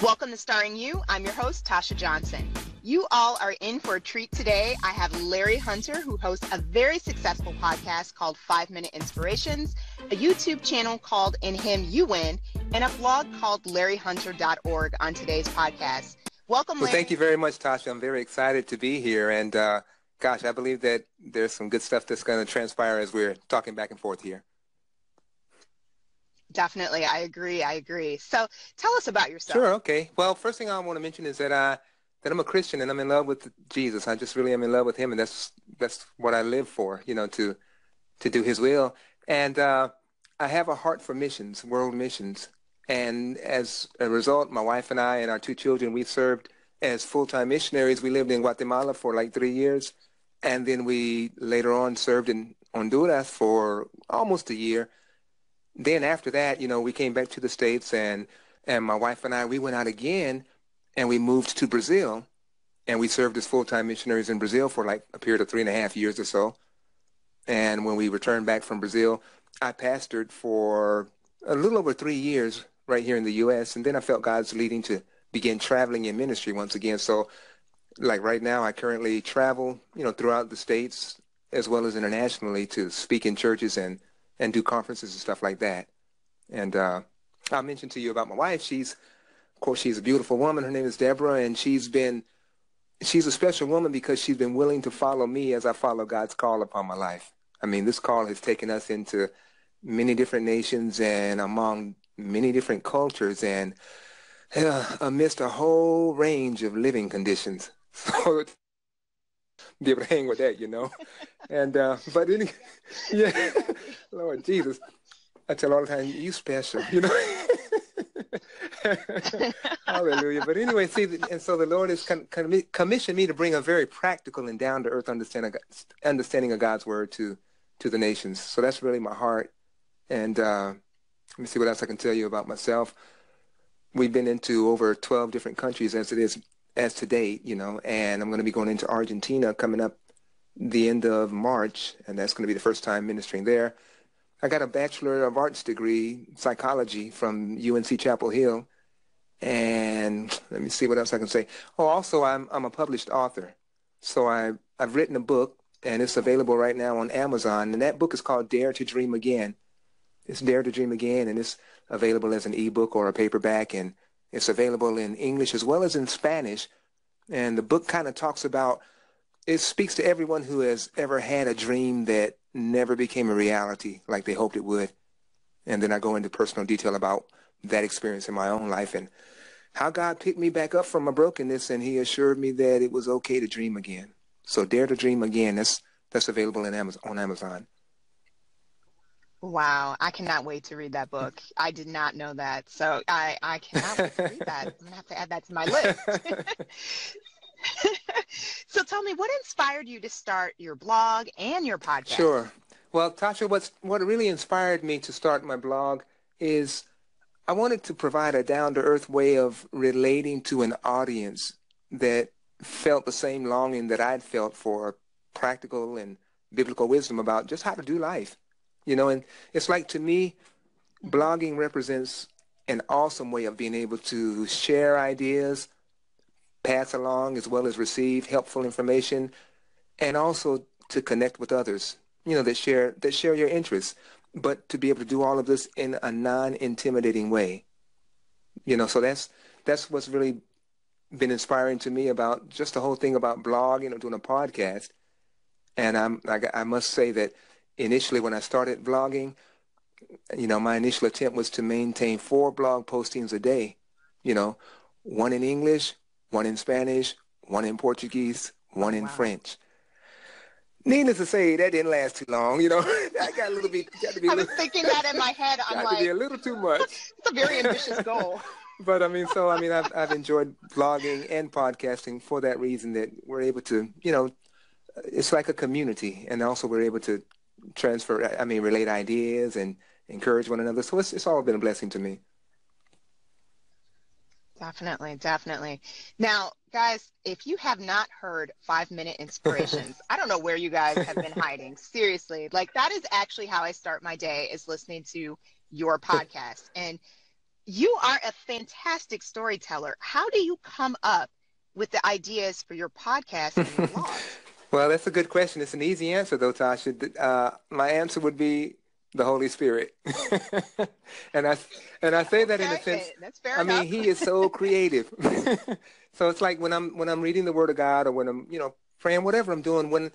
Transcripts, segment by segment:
Welcome to Starring You. I'm your host, Tasha Johnson. You all are in for a treat today. I have Larry Hunter, who hosts a very successful podcast called 5 Minute Inspirationz, a YouTube channel called In Him You Win, and a blog called LarryHunter.org on today's podcast. Welcome, Larry. Well, thank you very much, Tasha. I'm very excited to be here. And gosh, I believe that there's some good stuff that's going to transpire as we're talking back and forth here. Definitely. I agree. So tell us about yourself. Sure. Okay. Well, first thing I want to mention is that I'm a Christian and I'm in love with Jesus. I just really am in love with him. And that's what I live for, you know, to do his will. And I have a heart for missions, world missions. And as a result, my wife and I and our two children, we served as full-time missionaries. We lived in Guatemala for like 3 years. And then we later on served in Honduras for almost a year. Then after that, you know, we came back to the States, and my wife and I, we went out again, and we moved to Brazil, and we served as full-time missionaries in Brazil for like a period of 3.5 years or so. And when we returned back from Brazil, I pastored for a little over 3 years right here in the U.S., and then I felt God's leading to begin traveling in ministry once again. So like right now, I currently travel, you know, throughout the States as well as internationally to speak in churches and do conferences and stuff like that. And I mentioned to you about my wife. Of course, she's a beautiful woman. Her name is Deborah, and she's a special woman because she's been willing to follow me as I follow God's call upon my life. I mean, this call has taken us into many different nations and among many different cultures and amidst a whole range of living conditions. So be able to hang with that, you know. And yeah, Lord Jesus, I tell all the time, you special, you know. Hallelujah. But anyway, see, and so the Lord has commissioned me to bring a very practical and down-to-earth understanding of God's word to the nations. So that's really my heart. And let me see what else I can tell you about myself. We've been into over 12 different countries as to date, you know, and I'm going to be going into Argentina coming up the end of March, and that's going to be the first time ministering there. I got a Bachelor of Arts degree, psychology, from UNC Chapel Hill, and let me see what else I can say. Oh, also, I'm a published author, so I've written a book, and it's available right now on Amazon, and that book is called Dare to Dream Again. It's Dare to Dream Again, and it's available as an ebook or a paperback, and it's available in English as well as in Spanish. And the book kind of talks about, it speaks to everyone who has ever had a dream that never became a reality like they hoped it would. And then I go into personal detail about that experience in my own life and how God picked me back up from my brokenness, and he assured me that it was okay to dream again. So Dare to Dream Again, that's available in on Amazon. Wow, I cannot wait to read that book. I did not know that, so I cannot wait to read that. I'm going to have to add that to my list. So tell me, what inspired you to start your blog and your podcast? Sure. Well, Tasha, what really inspired me to start my blog is I wanted to provide a down-to-earth way of relating to an audience that felt the same longing that I'd felt for practical and biblical wisdom about just how to do life. You know, and it's like, to me, blogging represents an awesome way of being able to share ideas, pass along as well as receive helpful information, and also to connect with others, you know, that share your interests, but to be able to do all of this in a non-intimidating way. You know, so that's what's really been inspiring to me about just the whole thing about blogging or doing a podcast. And I must say that initially, when I started blogging, you know, my initial attempt was to maintain 4 blog postings a day, you know, 1 in English, 1 in Spanish, 1 in Portuguese, 1 in French. Needless to say, that didn't last too long, you know. I got a little bit, got to be I was thinking that in my head. I'm like, to be a little too much. It's a very ambitious goal. But I mean, I've enjoyed blogging and podcasting for that reason, that we're able to, you know, it's like a community, and also we're able to relate ideas and encourage one another. So it's all been a blessing to me. Definitely. Now, guys, if you have not heard 5 Minute Inspirationz, I don't know where you guys have been hiding. Seriously, like, that is actually how I start my day, is listening to your podcast. And You are a fantastic storyteller. How do you come up with the ideas for your podcast and your blog? Well, that's a good question. It's an easy answer, though, Tasha. My answer would be the Holy Spirit. and I say that in a sense. That's fair enough. I mean, He is so creative. So it's like when I'm reading the Word of God, or when I'm praying, whatever I'm doing, when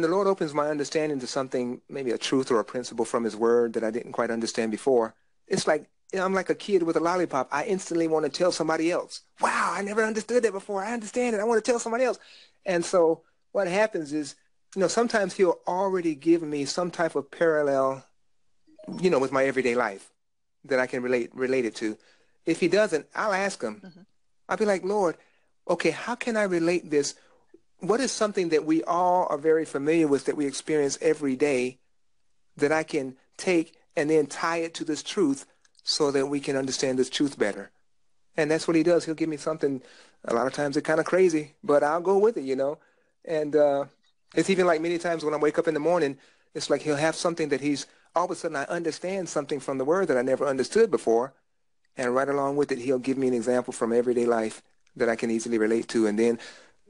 the Lord opens my understanding to something, maybe a truth or a principle from His Word that I didn't quite understand before, it's like I'm like a kid with a lollipop. I instantly want to tell somebody else. Wow, I never understood that before. I understand it. I want to tell somebody else. And so what happens is, sometimes He'll already give me some type of parallel, with my everyday life that I can relate it to. If He doesn't, I'll ask Him. Mm-hmm. I'll be like, Lord, okay, how can I relate this? What is something that we all are very familiar with that we experience every day that I can take and then tie it to this truth so that we can understand this truth better? And that's what He does. He'll give me something. A lot of times it's kind of crazy, but I'll go with it, And it's even like many times when I wake up in the morning, it's like He'll have something that He's, all of a sudden I understand something from the Word that I never understood before. And right along with it, He'll give me an example from everyday life that I can easily relate to. And then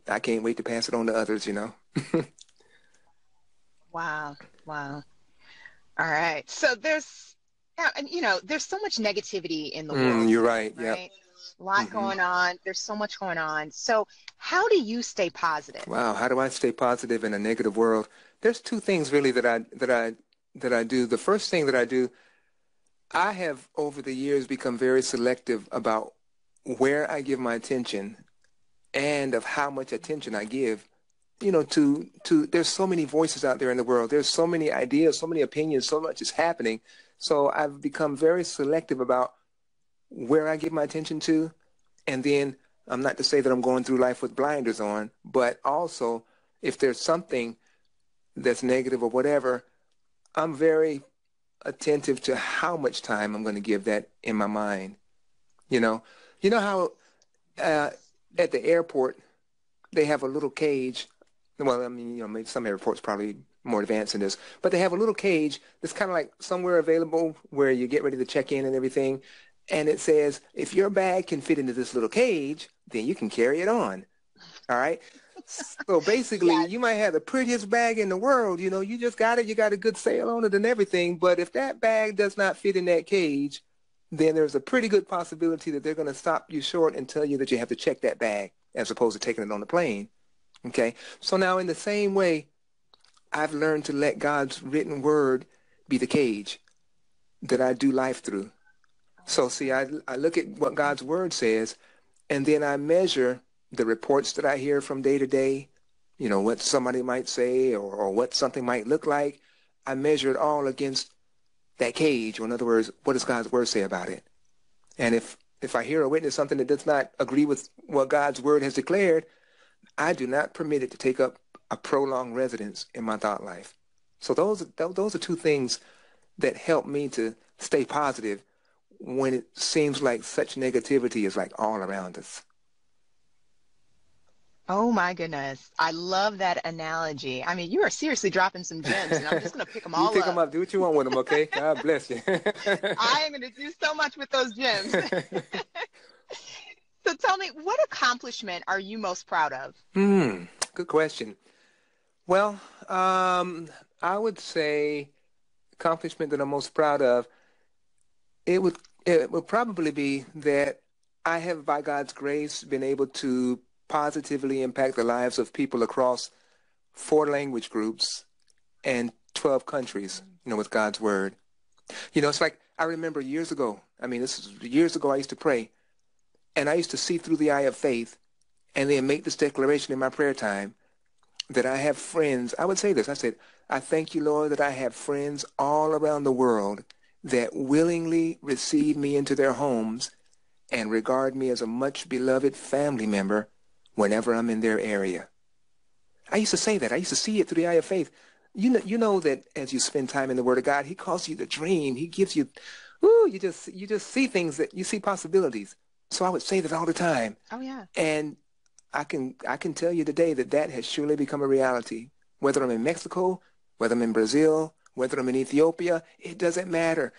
I can't wait to pass it on to others, Wow. All right. So there's so much negativity in the world. You're right? Yep. A lot going on. There's so much going on. So how do you stay positive? Wow. How do I stay positive in a negative world? There's two things really that I do. The first thing that I do, I have over the years become very selective about where I give my attention and of how much attention I give, to there's so many voices out there in the world. There's so many ideas, so many opinions, so much is happening. So I've become very selective about where I give my attention to. And then I'm not to say that I'm going through life with blinders on, but also if there's something that's negative or whatever, I'm very attentive to how much time I'm going to give that in my mind. You know how at the airport, they have a little cage. Well, I mean, maybe some airports probably more advanced than this, but they have a little cage that's kind of like somewhere available where you get ready to check in and everything. And it says, if your bag can fit into this little cage, then you can carry it on. All right. So basically, You might have the prettiest bag in the world. You just got it. You got a good sale on it and everything. But if that bag does not fit in that cage, then there's a pretty good possibility that they're going to stop you short and tell you that you have to check that bag as opposed to taking it on the plane. Okay. So now in the same way, I've learned to let God's written word be the cage that I do life through. So see, I look at what God's word says, and then I measure the reports that I hear from day to day, what somebody might say or what something might look like. I measure it all against that cage, or in other words, what does God's word say about it? And if I hear or witness something that does not agree with what God's word has declared, I do not permit it to take up a prolonged residence in my thought life. So those are two things that help me to stay positive when it seems like such negativity is like all around us. Oh my goodness. I love that analogy. I mean, you are seriously dropping some gems, and I'm just going to pick them all up. You pick them up. Do what you want with them, okay? God bless you. I am going to do so much with those gems. So tell me, what accomplishment are you most proud of? Good question. Well, I would say accomplishment that I'm most proud of, it would probably be that I have, by God's grace, been able to positively impact the lives of people across 4 language groups and 12 countries, with God's word. It's like I remember years ago. I mean, this is years ago I used to pray, and I used to see through the eye of faith and then make this declaration in my prayer time that I have friends. I would say this. I said, I thank you, Lord, that I have friends all around the world that willingly receive me into their homes and regard me as a much-beloved family member whenever I'm in their area. I used to say that. I used to see it through the eye of faith. You know that as you spend time in the Word of God, He calls you to dream. He gives you, you just see things, that you see possibilities. So I would say that all the time. Oh yeah. And I can tell you today that that has surely become a reality. Whether I'm in Mexico, whether I'm in Brazil, whether I'm in Ethiopia, it doesn't matter.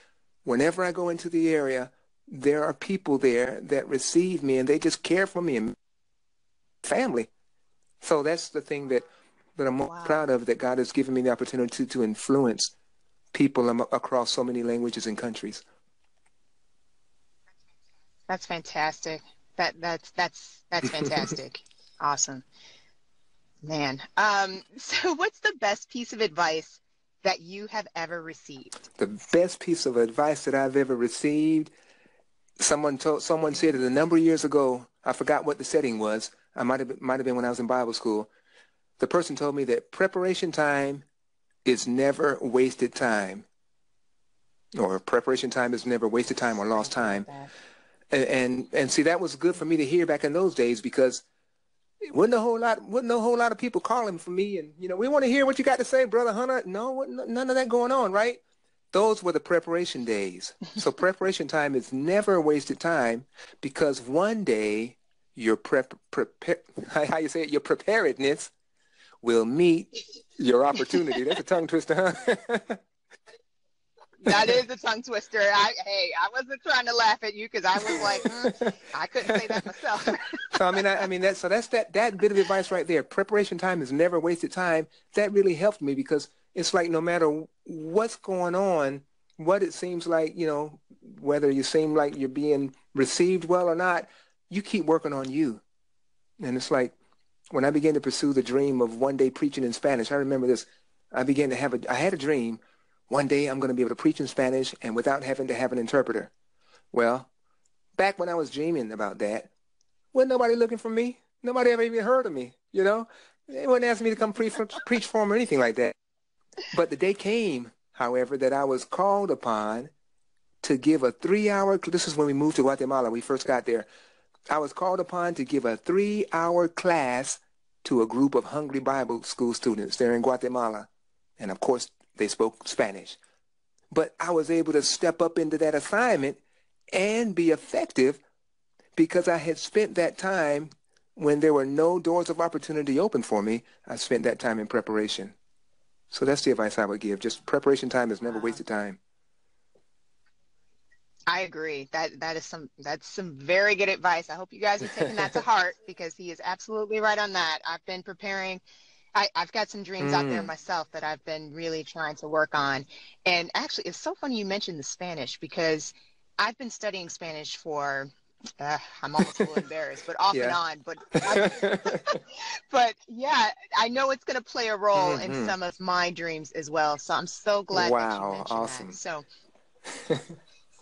Whenever I go into the area, there are people there that receive me and they just care for me and family. So that's the thing that I'm most proud of, that God has given me the opportunity to influence people across so many languages and countries. That's fantastic. That's fantastic. Awesome, man. So what's the best piece of advice that you have ever received? The best piece of advice that I've ever received. Someone said it a number of years ago. I forgot what the setting was. I might have been when I was in Bible school. The person told me that preparation time is never wasted time, or preparation time is never wasted time or lost time. And see, that was good for me to hear back in those days, because it wasn't a whole lot of people calling for me, and we want to hear what you got to say, Brother Hunter. No, none of that going on, right? Those were the preparation days. So preparation time is never a wasted time, because one day your your preparedness will meet your opportunity. That's a tongue twister, huh? That is a tongue twister. I wasn't trying to laugh at you, because I was like, I couldn't say that myself. So that's that bit of advice right there. Preparation time is never wasted time. That really helped me, because it's like, no matter what's going on, what it seems like, whether you seem like you're being received well or not, you keep working on you. And it's like, when I began to pursue the dream of one day preaching in Spanish, I remember this. I had a dream. One day I'm going to be able to preach in Spanish and without having to have an interpreter. Well, back when I was dreaming about that, wasn't nobody looking for me. Nobody ever even heard of me, They wouldn't ask me to come preach for them or anything like that. But the day came, however, that I was called upon to give a 3-hour, this is when we moved to Guatemala, we first got there. I was called upon to give a 3-hour class to a group of hungry Bible school students there in Guatemala. And of course, they spoke Spanish, but I was able to step up into that assignment and be effective, because I had spent that time when there were no doors of opportunity open for me. I spent that time in preparation. So that's the advice I would give. Just preparation time is never wasted time. I agree. That's some very good advice. I hope you guys are taking that to heart, because he is absolutely right on that. I've been preparing. I've got some dreams out there myself that I've been really trying to work on. And actually, it's so funny you mentioned the Spanish, because I've been studying Spanish for, I'm almost a little embarrassed, but off and on. But yeah, I know it's going to play a role in some of my dreams as well. So I'm so glad that you mentioned that. So,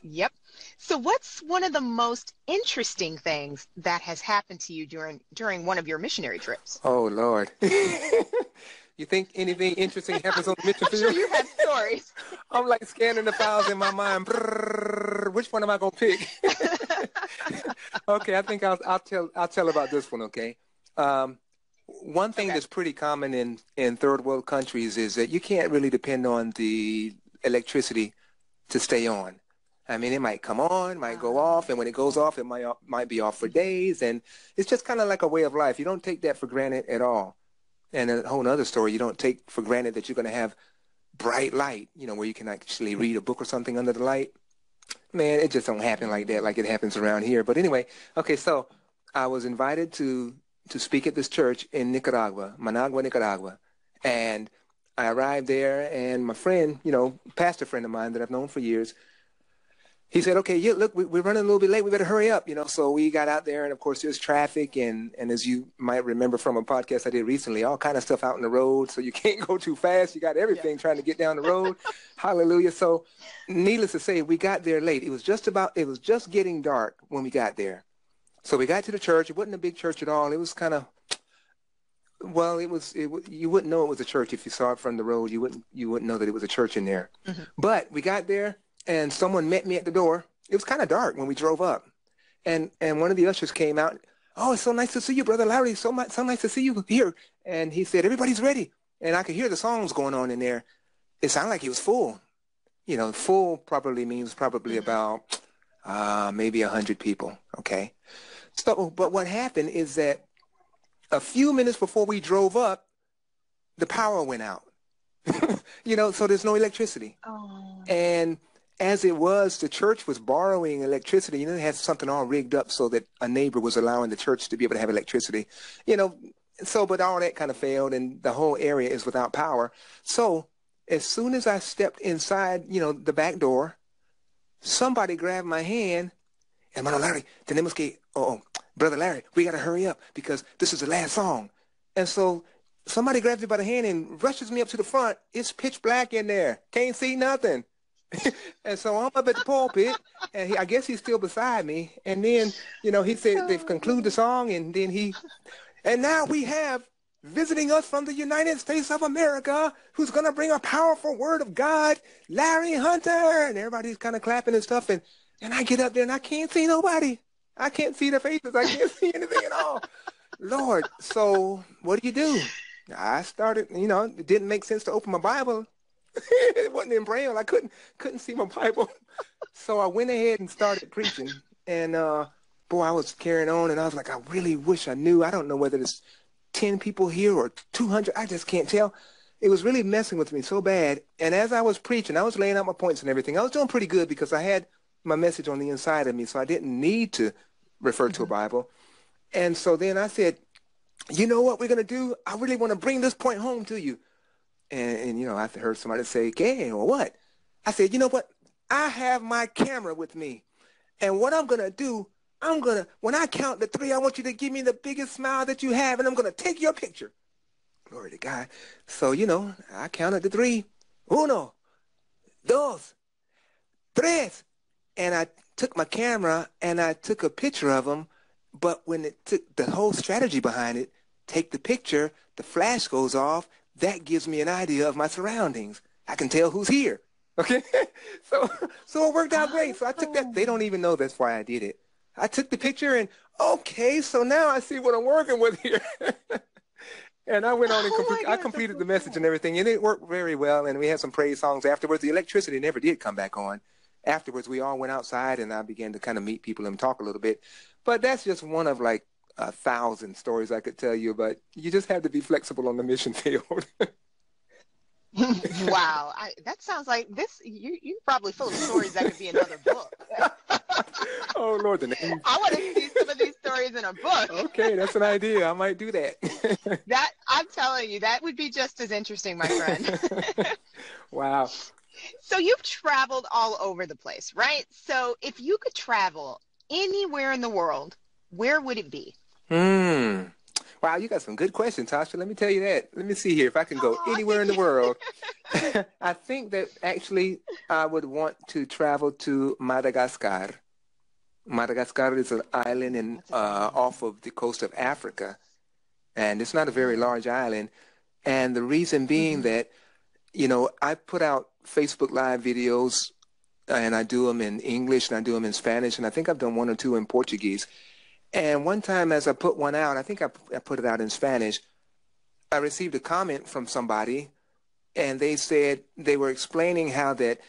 yep. So what's one of the most interesting things that has happened to you during one of your missionary trips? Oh, Lord. You think anything interesting happens on the mission field? I'm sure you have stories. I'm like scanning the files in my mind. Brrr, which one am I going to pick? Okay, I think I'll tell about this one, okay? One thing that's pretty common in third world countries is that you can't really depend on the electricity to stay on. I mean, it might come on, might go off, and when it goes off, it might be off for days, and it's just kind of like a way of life. You don't take that for granted at all. And a whole other story, you don't take for granted that you're going to have bright light, where you can actually read a book or something under the light. Man, it just don't happen like that, like it happens around here. But anyway, okay, so I was invited to speak at this church in Nicaragua, Managua, Nicaragua, and I arrived there, and my friend, pastor friend of mine that I've known for years, he said, okay, yeah, look, we're running a little bit late. We better hurry up, So we got out there, and, of course, there's traffic, and as you might remember from a podcast I did recently, all kind of stuff out on the road, so you can't go too fast. You got everything trying to get down the road. Hallelujah. So needless to say, we got there late. It was just getting dark when we got there. So we got to the church. It wasn't a big church at all. It was kind of, well, you wouldn't know it was a church if you saw it from the road. You wouldn't know that it was a church in there. Mm-hmm. But we got there. And someone met me at the door. It was kind of dark when we drove up. And one of the ushers came out. Oh, it's so nice to see you, Brother Larry. So nice to see you here. And he said, everybody's ready. And I could hear the songs going on in there. It sounded like he was full. Full probably means about maybe 100 people, okay? So, but what happened is that a few minutes before we drove up, the power went out. So there's no electricity. Oh. And As it was, the church was borrowing electricity. You know, they had something all rigged up so that a neighbor was allowing the church to be able to have electricity. You know, so, but all that kind of failed, and the whole area is without power. So as soon as I stepped inside, you know, the back door, somebody grabbed my hand, and Brother Larry, tenemos que, Brother Larry, we got to hurry up because this is the last song. And so somebody grabs me by the hand and rushes me up to the front. It's pitch black in there. Can't see nothing. And so I'm up at the pulpit, and I guess he's still beside me. And then, you know, he said they've concluded the song, and then and now we have visiting us from the United States of America, who's going to bring a powerful word of God, Larry Hunter. And everybody's kind of clapping and stuff. And I get up there, and I can't see nobody. I can't see their faces. I can't see anything at all. Lord, so what do? I started, you know, it didn't make sense to open my Bible. It wasn't in Braille. I couldn't see my Bible. So I went ahead and started preaching. And, boy, I was carrying on, and I was like, I really wish I knew. I don't know whether it's 10 people here or 200. I just can't tell. It was really messing with me so bad. And as I was preaching, I was laying out my points and everything. I was doing pretty good because I had my message on the inside of me, so I didn't need to refer to a Bible. And so then I said, you know what we're going to do? I really want to bring this point home to you. And you know, I heard somebody say, "Okay, or what?" I said, you know what? I have my camera with me. And what I'm going to do, when I count to three, I want you to give me the biggest smile that you have, and I'm going to take your picture. Glory to God. So, you know, I counted to three. Uno, dos, tres. And I took my camera, and I took a picture of them. But when it took the whole strategy behind it, take the picture, the flash goes off. That gives me an idea of my surroundings. I can tell who's here. Okay? So it worked out great. So I took that. They don't even know that's why I did it. I took the picture, and okay, so now I see what I'm working with here. And I went on and I completed the message and everything, and it worked very well. And we had some praise songs afterwards. The electricity never did come back on. Afterwards, we all went outside, and I began to kind of meet people and talk a little bit. But that's just one of, like, 1,000 stories I could tell you, but you just have to be flexible on the mission field. Wow. That sounds like this. You're probably full of stories that could be another book. Oh, Lord. I want to see some of these stories in a book. Okay, that's an idea. I might do that. I'm telling you, that would be just as interesting, my friend. Wow. So you've traveled all over the place, right? So if you could travel anywhere in the world, where would it be? Wow, you got some good questions, Tasha. Let me tell you that. Let me see here if I can go anywhere in the world. I think that actually I would want to travel to Madagascar. Madagascar is an island off of the coast of Africa, and it's not a very large island. And the reason being that, you know, I put out Facebook Live videos, and I do them in English, and I do them in Spanish, and I think I've done one or two in Portuguese. And one time as I put one out, I think I put it out in Spanish, I received a comment from somebody, and they said they were explaining how that,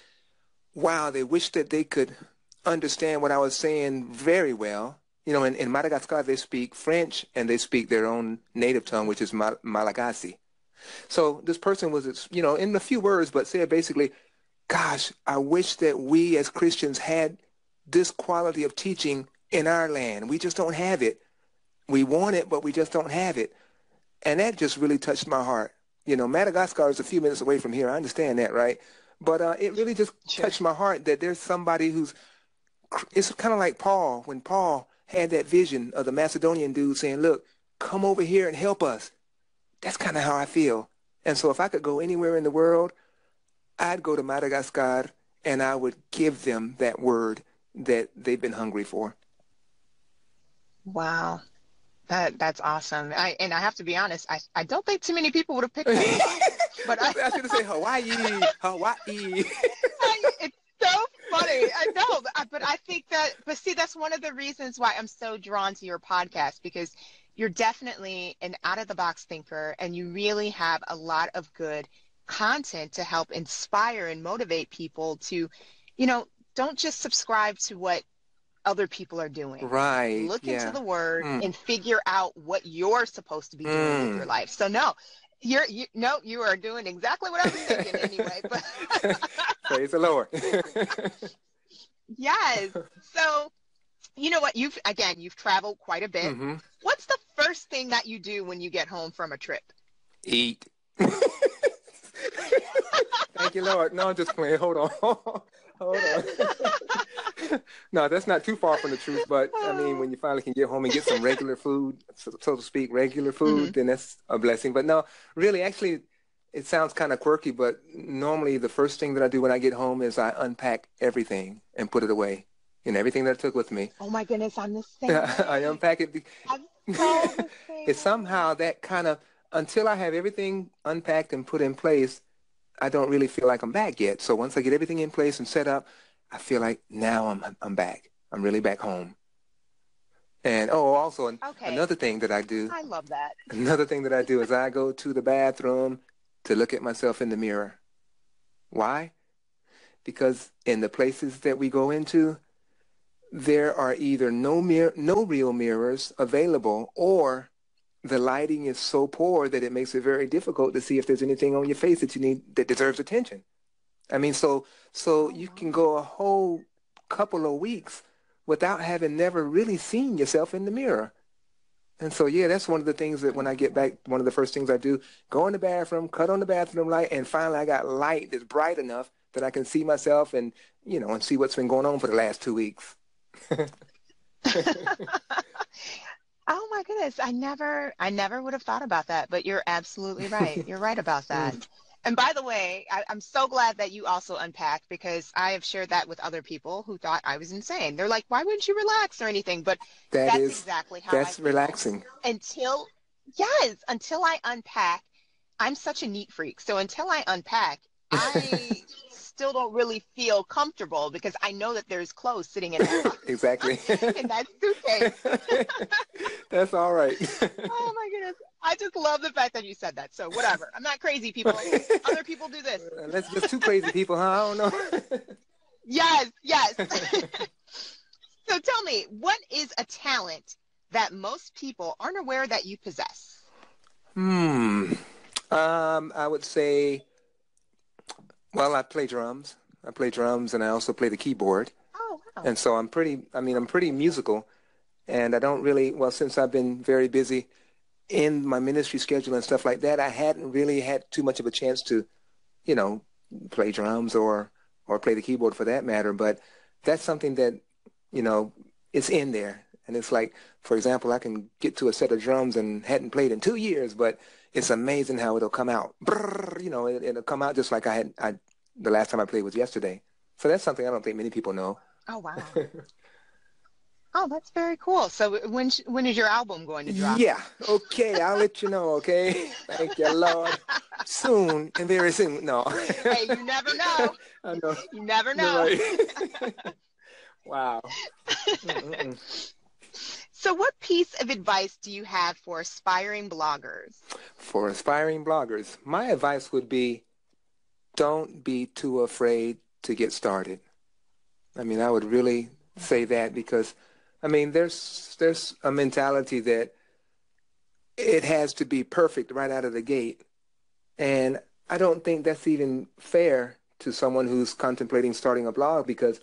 wow, they wished that they could understand what I was saying very well. You know, in Madagascar, they speak French, and they speak their own native tongue, which is Malagasy. So this person was, you know, in a few words, but said basically, gosh, I wish that we as Christians had this quality of teaching in our land. We just don't have it. We want it, but we just don't have it. And that just really touched my heart. You know, Madagascar is a few minutes away from here. I understand that, right? But it really just touched my heart that there's somebody who's, it's kind of like Paul, when Paul had that vision of the Macedonian dude saying, look, come over here and help us. That's kind of how I feel. And so if I could go anywhere in the world, I'd go to Madagascar, and I would give them that word that they've been hungry for. Wow. That's awesome. And I have to be honest, I don't think too many people would have picked that. But I should have said Hawaii. It's so funny. I know, but I think that, but see, that's one of the reasons why I'm so drawn to your podcast, because you're definitely an out-of-the-box thinker, and you really have a lot of good content to help inspire and motivate people to, you know, don't just subscribe to what other people are doing. Right. Look into the word and figure out what you're supposed to be doing with your life. So no, you are doing exactly what I was thinking anyway. But Praise the Lord. Yes. So, you know what? You've traveled quite a bit. Mm-hmm. What's the first thing that you do when you get home from a trip? Eat. Thank you, Lord. No, I'm just playing. Hold on. Hold on. No, that's not too far from the truth. But, I mean, when you finally can get home and get some regular food, so to speak, regular food, mm-hmm. then that's a blessing. But, no, really, actually, it sounds kind of quirky, but normally the first thing that I do when I get home is I unpack everything and put it away, and everything that I took with me. Oh, my goodness, I'm the same. I unpack it. It's somehow that kind of, until I have everything unpacked and put in place, I don't really feel like I'm back yet. So once I get everything in place and set up, I feel like now I'm back. I'm really back home. And, another thing that I do. I love that. Another thing that I do is I go to the bathroom to look at myself in the mirror. Why? Because in the places that we go into, there are either no real mirrors available, or the lighting is so poor that it makes it very difficult to see if there's anything on your face that you need that deserves attention. I mean, so you can go a whole couple of weeks without having never really seen yourself in the mirror. And so, yeah, that's one of the things that when I get back, one of the first things I do, go in the bathroom, cut on the bathroom light, and finally I got light that's bright enough that I can see myself and, you know, and see what's been going on for the last 2 weeks. Oh my goodness, I never would have thought about that, but you're absolutely right. You're right about that. And by the way, I'm so glad that you also unpacked, because I have shared that with other people who thought I was insane. They're like, why wouldn't you relax or anything? But that's exactly how I feel. Relaxing. Until I unpack, I'm such a neat freak. So until I unpack, I still don't really feel comfortable, because I know that there's clothes sitting in that box. Exactly. And that's suitcase. That's all right. Oh my goodness. I just love the fact that you said that. So whatever. I'm not crazy, people. Other people do this. That's just two crazy people, huh? I don't know. Yes. So tell me, what is a talent that most people aren't aware that you possess? I would say, well, I play drums. And I also play the keyboard. Oh, wow. And so I'm pretty musical. And I don't really, well, since I've been very busy in my ministry schedule and stuff like that, I hadn't really had too much of a chance to, you know, play drums or play the keyboard for that matter. But that's something that, you know, it's in there. And it's like, for example, I can get to a set of drums and hadn't played in 2 years, but it's amazing how it'll come out. Brrr, you know, it'll come out just like the last time I played was yesterday. So that's something I don't think many people know. Oh, wow. Oh, that's very cool. So when is your album going to drop? Yeah. Okay. I'll let you know. Okay. Thank you, Lord. Soon, and very soon. No. Hey, you never know. I know. You never know. Right. Wow. So what piece of advice do you have for aspiring bloggers? For aspiring bloggers, my advice would be, don't be too afraid to get started. I mean, I would really say that, because I mean, there's a mentality that it has to be perfect right out of the gate. And I don't think that's even fair to someone who's contemplating starting a blog, because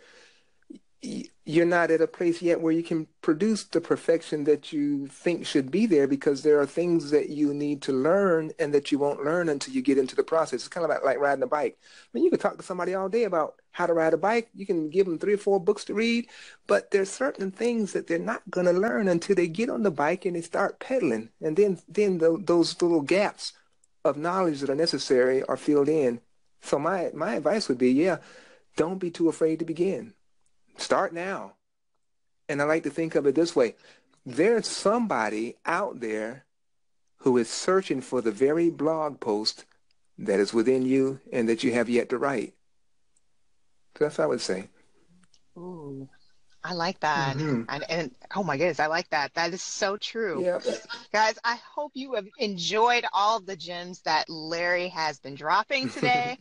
you're not at a place yet where you can produce the perfection that you think should be there, because there are things that you need to learn and that you won't learn until you get into the process. It's kind of like riding a bike. I mean, you can talk to somebody all day about how to ride a bike. You can give them 3 or 4 books to read, but there's certain things that they're not going to learn until they get on the bike and they start pedaling. And then those little gaps of knowledge that are necessary are filled in. So my advice would be, don't be too afraid to begin. Start now. And I like to think of it this way. There's somebody out there who is searching for the very blog post that is within you and that you have yet to write. So that's what I would say. Ooh, I like that. Mm-hmm. And oh my goodness, I like that. That is so true. Yep. Guys, I hope you have enjoyed all the gems that Larry has been dropping today.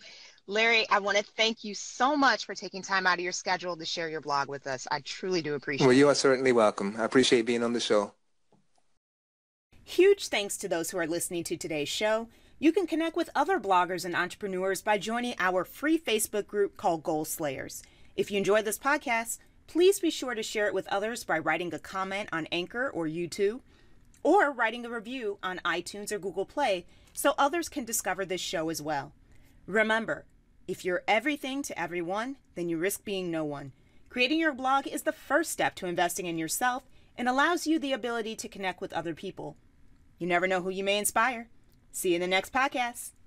Larry, I want to thank you so much for taking time out of your schedule to share your blog with us. I truly do appreciate it. Well, you are certainly welcome. I appreciate being on the show. Huge thanks to those who are listening to today's show. You can connect with other bloggers and entrepreneurs by joining our free Facebook group called Goal Slayers. If you enjoy this podcast, please be sure to share it with others by writing a comment on Anchor or YouTube, or writing a review on iTunes or Google Play so others can discover this show as well. Remember, if you're everything to everyone, then you risk being no one. Creating your blog is the first step to investing in yourself and allows you the ability to connect with other people. You never know who you may inspire. See you in the next podcast.